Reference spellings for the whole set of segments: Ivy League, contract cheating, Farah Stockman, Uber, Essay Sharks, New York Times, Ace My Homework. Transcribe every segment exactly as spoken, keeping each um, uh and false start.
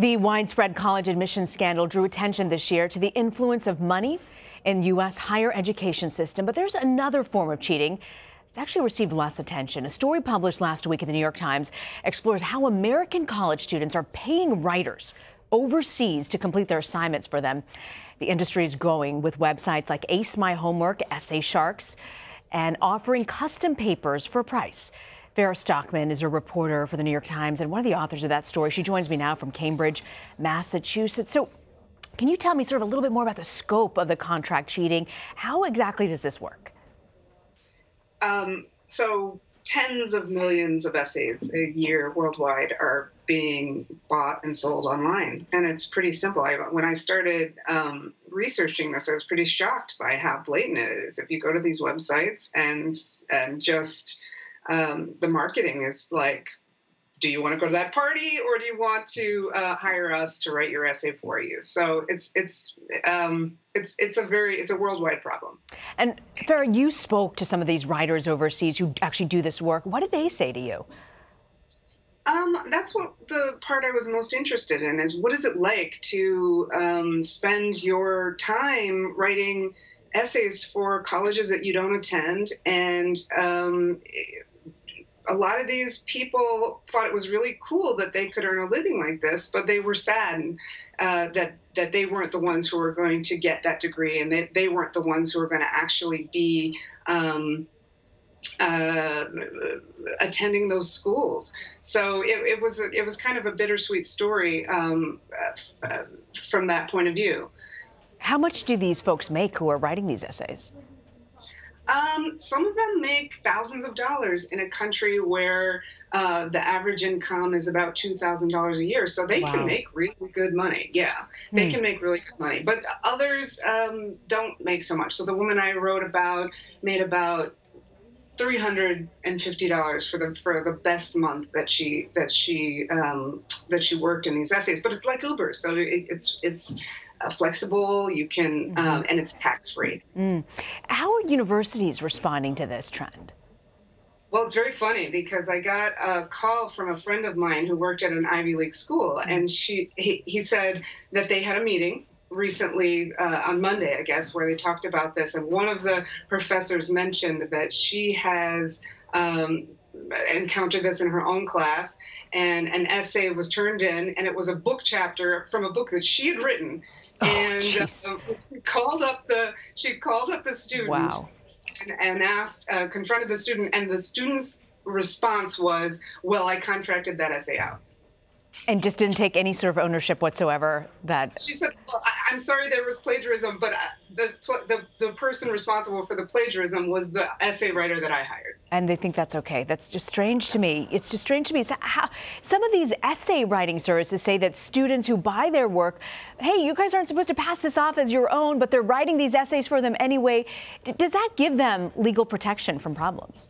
The widespread college admission scandal drew attention this year to the influence of money in U S higher education system. But there's another form of cheating that's actually received less attention. A story published last week in the New York Times explores how American college students are paying writers overseas to complete their assignments for them. The industry is growing with websites like Ace My Homework, Essay Sharks, and offering custom papers for a price. Farah Stockman is a reporter for the New York Times and one of the authors of that story. She joins me now from Cambridge, Massachusetts. So can you tell me sort of a little bit more about the scope of the contract cheating? How exactly does this work? Um, so tens of millions of essays a year worldwide are being bought and sold online. And it's pretty simple. I, when I started um, researching this, I was pretty shocked by how blatant it is. If you go to these websites and, and just... Um, the marketing is like, do you want to go to that party or do you want to uh, hire us to write your essay for you? So it's it's um, it's it's a very it's a worldwide problem. And Farah, you spoke to some of these writers overseas who actually do this work. What did they say to you? Um, that's what the part I was most interested in is what is it like to um, spend your time writing essays for colleges that you don't attend. And um, a lot of these people thought it was really cool that they could earn a living like this, but they were saddened uh, that, that they weren't the ones who were going to get that degree, and they, they weren't the ones who were going to actually be um, uh, attending those schools. So it, it, was, it was kind of a bittersweet story um, uh, from that point of view. How much do these folks make who are writing these essays? Um, some of them make thousands of dollars in a country where uh, the average income is about two thousand dollars a year. So they wow. can make really good money. Yeah, they mm. can make really good money. But others um, don't make so much. So the woman I wrote about made about three hundred fifty dollars for the for the best month that she that she um, that she worked in these essays. But it's like Uber, so it, it's it's uh, flexible. You can um, and it's tax free. Mm. How are universities responding to this trend? Well, it's very funny because I got a call from a friend of mine who worked at an Ivy League school, mm. and she he, he said that they had a meeting recently uh, on Monday, I guess, where they talked about this. And one of the professors mentioned that she has um, encountered this in her own class, and an essay was turned in, and it was a book chapter from a book that she had written. Oh, and um, she called up the she called up the student wow. and, and asked, uh, confronted the student, and the student's response was, "Well, I contracted that essay out." And just didn't take any sort of ownership whatsoever. That she said, well, I, I'm sorry there was plagiarism, but I, the, the the person responsible for the plagiarism was the essay writer that I hired. And they think that's okay. That's just strange to me. It's just strange to me. So how, some of these essay writing services say that students who buy their work, hey, you guys aren't supposed to pass this off as your own, but they're writing these essays for them anyway. D- does that give them legal protection from problems?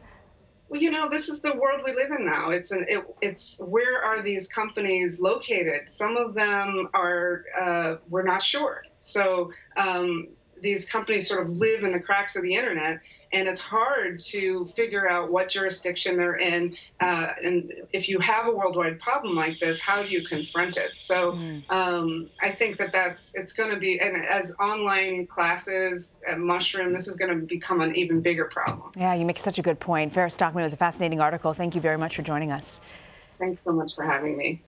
Well, you know, this is the world we live in now. It's an it, it's where are these companies located? Some of them are uh, we're not sure. So um, these companies sort of live in the cracks of the internet, and it's hard to figure out what jurisdiction they're in. Uh, and if you have a worldwide problem like this, how do you confront it? So mm. um, I think that that's it's going to be, and as online classes mushroom, this is going to become an even bigger problem. Yeah, you make such a good point. Farah Stockman, it was a fascinating article. Thank you very much for joining us. Thanks so much for having me.